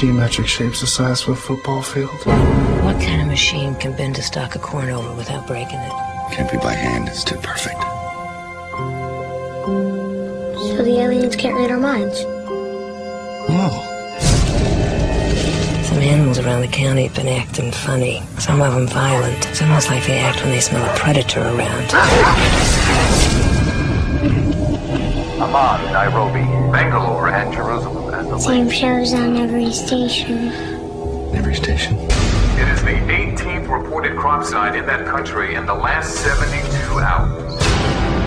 geometric shapes the size of a football field. What kind of machine can bend a stalk of corn over without breaking it? Can't be by hand. It's too perfect. So the aliens can't read our minds? No. Some animals around the county have been acting funny. Some of them violent. It's almost like they act when they smell a predator around. Amman, Nairobi, Bangalore, and Jerusalem. And the same shows on every station. Every station? It is the 18th reported crop site in that country in the last 72 hours.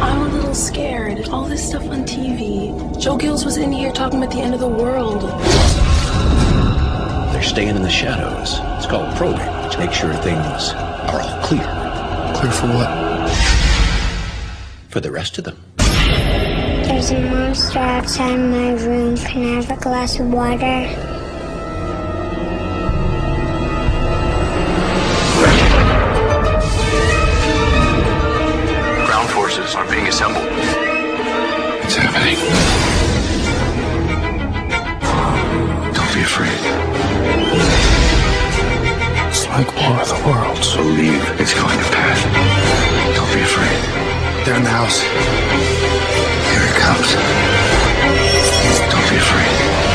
I'm a little scared. All this stuff on TV. Joe Gills was in here talking about the end of the world. They're staying in the shadows. It's called probing, to make sure things are all clear. Clear for what? For the rest of them. There's a monster outside my room. Can I have a glass of water? Ground forces are being assembled. It's happening. Like War of the Worlds. Believe it's going to pass. Don't be afraid. They're in the house. Here it comes. Don't be afraid.